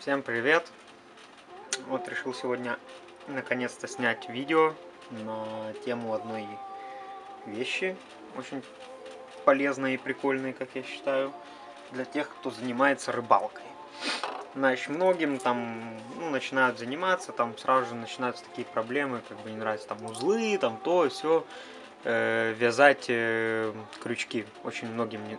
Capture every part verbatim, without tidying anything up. Всем привет! Вот решил сегодня наконец-то снять видео на тему одной вещи, очень полезной и прикольной, как я считаю, для тех, кто занимается рыбалкой. Значит, многим там ну, начинают заниматься, там сразу же начинаются такие проблемы, как бы не нравятся там узлы, там то и все, э, вязать э, крючки очень многим не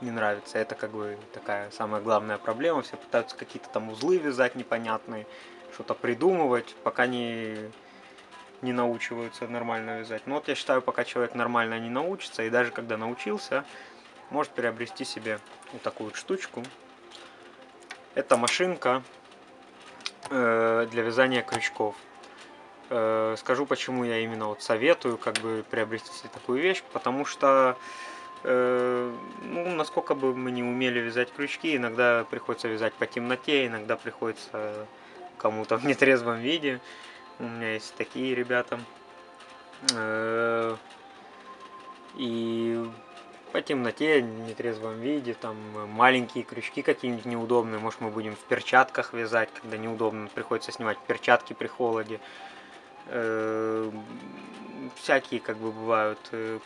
не нравится. Это как бы такая самая главная проблема. Все пытаются какие-то там узлы вязать непонятные, что-то придумывать, пока не, не научиваются нормально вязать. Но вот я считаю, пока человек нормально не научится, и даже когда научился, может приобрести себе вот такую вот штучку. Это машинка э, для вязания крючков. Э, скажу, почему я именно вот советую как бы приобрести себе такую вещь, потому что ну, насколько бы мы не умели вязать крючки, иногда приходится вязать по темноте, иногда приходится кому-то в нетрезвом виде. У меня есть такие ребята. И по темноте, в нетрезвом виде, там маленькие крючки какие-нибудь неудобные. Может, мы будем в перчатках вязать, когда неудобно, приходится снимать перчатки при холоде. Всякие как бы бывают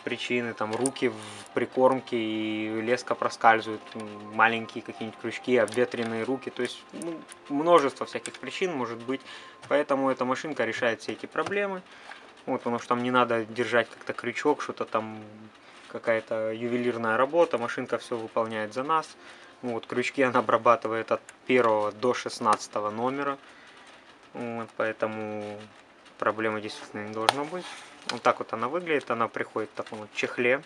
причины, там руки в прикормке и леска проскальзывают, маленькие какие-нибудь крючки, обветренные руки, то есть ну, множество всяких причин может быть, поэтому эта машинка решает все эти проблемы, вот, потому что там не надо держать как-то крючок, что-то там какая-то ювелирная работа, машинка все выполняет за нас, вот, крючки она обрабатывает от первого до шестнадцатого номера, вот, поэтому проблемы действительно не должно быть. Вот так вот она выглядит, она приходит в таком вот чехле.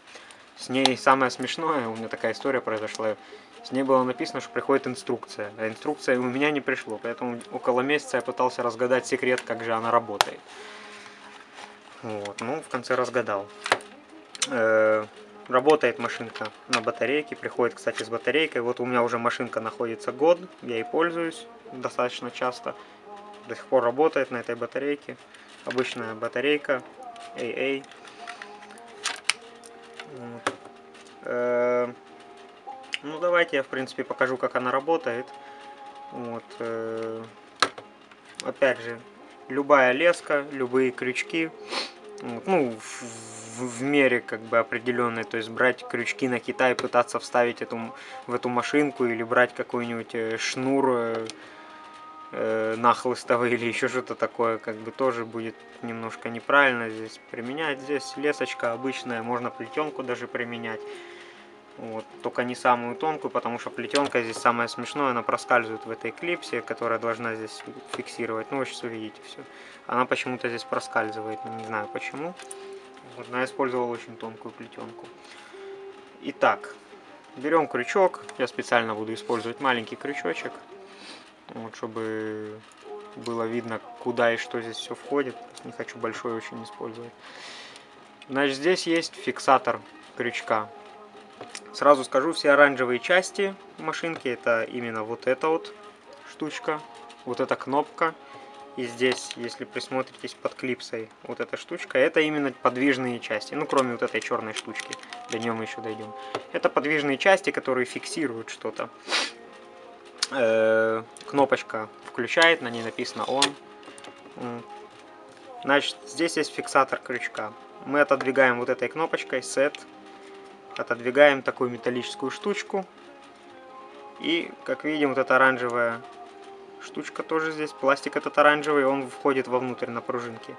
С ней самое смешное, у меня такая история произошла, с ней было написано, что приходит инструкция. А инструкция у меня не пришло, поэтому около месяца я пытался разгадать секрет, как же она работает. Вот, ну в конце разгадал. Э-э- работает машинка на батарейке, приходит, кстати, с батарейкой. Вот у меня уже машинка находится год, я ей пользуюсь достаточно часто. До сих пор работает на этой батарейке. Обычная батарейка эй эй. Вот. Э-э- ну давайте я в принципе покажу, как она работает. Вот. Э-э- опять же, любая леска, любые крючки, вот, ну в, в, в мере как бы определенной, то есть брать крючки на Китай, пытаться вставить эту, в эту машинку, или брать какой-нибудь шнур нахлыстовый или еще что-то такое, как бы тоже будет немножко неправильно здесь применять. Здесь лесочка обычная, можно плетенку даже применять, вот, только не самую тонкую, потому что плетенка здесь самое смешное, она проскальзывает в этой клипсе, которая должна здесь фиксировать. Ну вы сейчас увидите все, она почему-то здесь проскальзывает, не знаю почему. Вот, но я использовал очень тонкую плетенку. Итак, берем крючок, я специально буду использовать маленький крючочек. Вот, чтобы было видно, куда и что здесь все входит. Не хочу большой очень использовать. Значит, здесь есть фиксатор крючка. Сразу скажу, все оранжевые части машинки, это именно вот эта вот штучка, вот эта кнопка. И здесь, если присмотритесь под клипсой, вот эта штучка, это именно подвижные части. Ну, кроме вот этой черной штучки, до нее мы еще дойдем. Это подвижные части, которые фиксируют что-то. Кнопочка включает, на ней написано он. Значит, здесь есть фиксатор крючка. Мы отодвигаем вот этой кнопочкой set, отодвигаем такую металлическую штучку. И, как видим, вот эта оранжевая штучка тоже здесь. Пластик этот оранжевый, он входит вовнутрь на пружинке.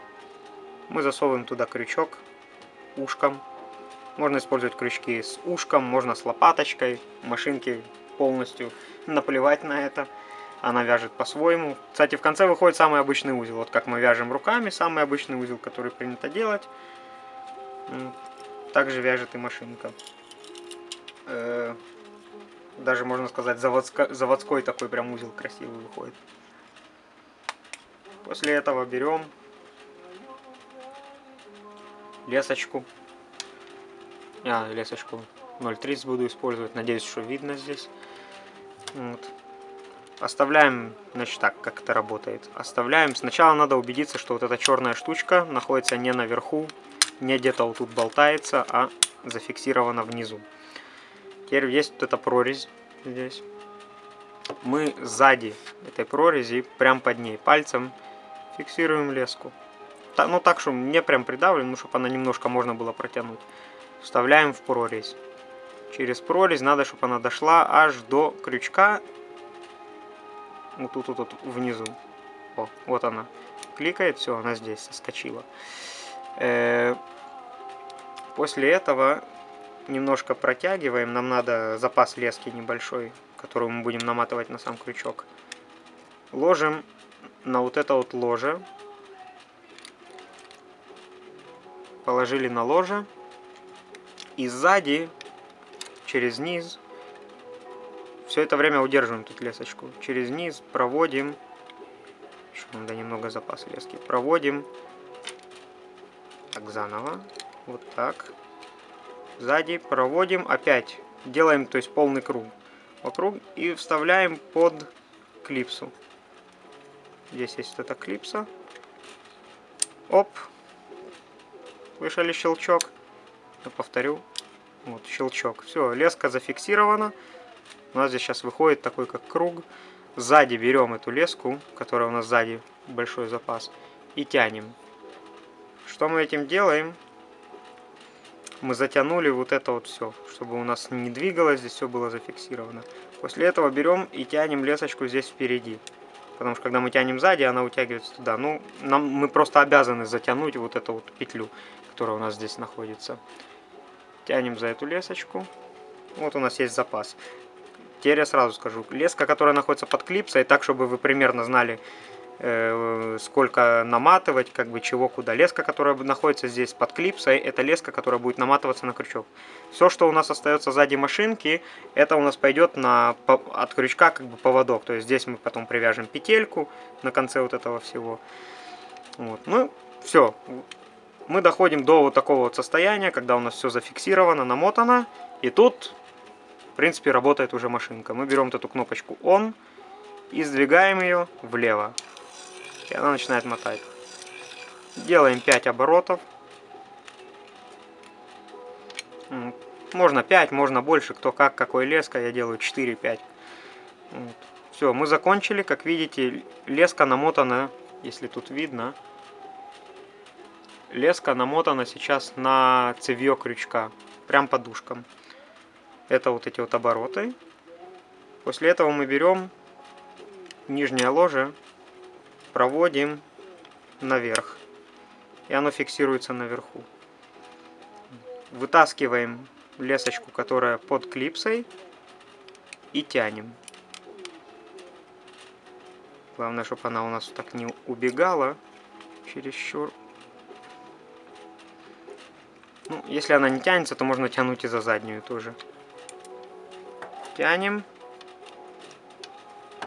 Мы засовываем туда крючок ушком. Можно использовать крючки с ушком, можно с лопаточкой. Машинки полностью наплевать на это, она вяжет по-своему. Кстати, в конце выходит самый обычный узел, вот как мы вяжем руками, самый обычный узел, который принято делать, также вяжет и машинка. Даже можно сказать, заводской такой прям узел красивый выходит. После этого берем лесочку, а, лесочку ноль тридцать буду использовать, надеюсь, что видно здесь. Вот. Оставляем, значит, так, как это работает. Оставляем. Сначала надо убедиться, что вот эта черная штучка находится не наверху, не где-то вот тут болтается, а зафиксирована внизу. Теперь есть вот эта прорезь здесь. мы сзади этой прорези, прям под ней пальцем фиксируем леску. Ну так, чтобы мне прям придавлено, ну, чтобы она немножко можно было протянуть. Вставляем в прорезь. Через прорезь надо, чтобы она дошла аж до крючка. Вот тут, вот, вот внизу. О, вот она. Кликает, все, она здесь соскочила. После этого немножко протягиваем. Нам надо запас лески небольшой, которую мы будем наматывать на сам крючок. Ложим на вот это вот ложе. Положили на ложе. И сзади, через низ, все это время удерживаем тут лесочку. Через низ проводим. Еще надо немного запас лески. Проводим. Так, заново. Вот так. Сзади проводим. Опять делаем, то есть, полный круг вокруг. И вставляем под клипсу. Здесь есть вот эта клипса. Оп. Слышали щелчок? Я повторю. Вот, щелчок. Все, леска зафиксирована. У нас здесь сейчас выходит такой, как круг. Сзади берем эту леску, которая у нас сзади, большой запас, и тянем. Что мы этим делаем? Мы затянули вот это вот все, чтобы у нас не двигалось, здесь все было зафиксировано. После этого берем и тянем лесочку здесь впереди. Потому что когда мы тянем сзади, она утягивается туда. Ну, нам, мы просто обязаны затянуть вот эту вот петлю, которая у нас здесь находится. Тянем за эту лесочку. Вот у нас есть запас. Теперь я сразу скажу, леска, которая находится под клипсой, так, чтобы вы примерно знали, э, сколько наматывать, как бы чего, куда. Леска, которая находится здесь под клипсой, это леска, которая будет наматываться на крючок. Все, что у нас остается сзади машинки, это у нас пойдет на, по, от крючка как бы поводок. То есть здесь мы потом привяжем петельку на конце вот этого всего. Вот. Ну, все. Мы доходим до вот такого вот состояния, когда у нас все зафиксировано, намотано. И тут... В принципе, работает уже машинка. Мы берем вот эту кнопочку «Он» и сдвигаем ее влево. И она начинает мотать. Делаем пять оборотов. Можно пять, можно больше, кто как, какой леска. Я делаю четыре-пять. Вот. Все, мы закончили. Как видите, леска намотана, если тут видно. Леска намотана сейчас на цевье крючка. Прям по дужкам. Это вот эти вот обороты. После этого мы берем нижнее ложе, проводим наверх. И оно фиксируется наверху. Вытаскиваем лесочку, которая под клипсой, и тянем. Главное, чтобы она у нас так не убегала чересчур. Ну, если она не тянется, то можно тянуть и за заднюю тоже. Тянем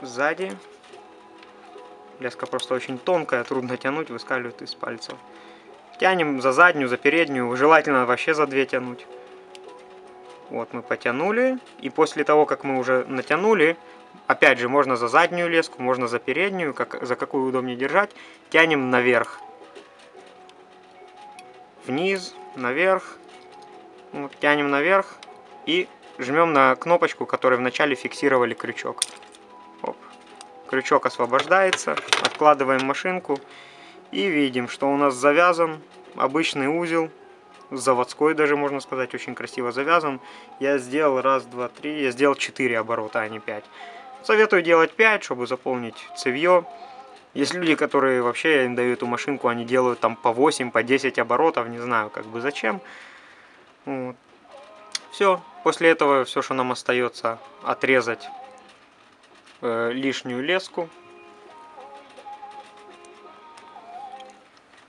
сзади. Леска просто очень тонкая, трудно тянуть, выскальзывает из пальцев. Тянем за заднюю, за переднюю, желательно вообще за две тянуть. Вот мы потянули, и после того, как мы уже натянули, опять же, можно за заднюю леску, можно за переднюю, как, за какую удобнее держать, тянем наверх. Вниз, наверх, вот, тянем наверх и жмем на кнопочку, которой вначале фиксировали крючок. Оп. Крючок освобождается. Откладываем машинку. И видим, что у нас завязан обычный узел. Заводской даже, можно сказать. Очень красиво завязан. Я сделал раз, два, три. Я сделал четыре оборота, а не пять. Советую делать пять, чтобы заполнить цевье. Есть люди, которые вообще, я им даю эту машинку, они делают там по восемь, по десять оборотов. Не знаю, как бы зачем. Вот. Все. После этого все, что нам остается, отрезать э, лишнюю леску,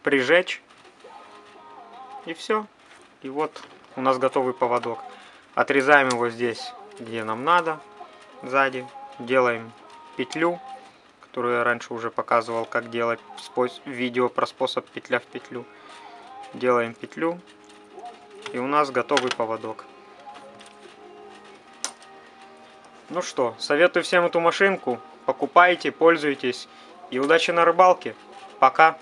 прижечь, и все. И вот у нас готовый поводок. Отрезаем его здесь, где нам надо, сзади. Делаем петлю, которую я раньше уже показывал, как делать видео про способ петля в петлю. Делаем петлю, и у нас готовый поводок. Ну что, советую всем эту машинку, покупайте, пользуйтесь и удачи на рыбалке, пока!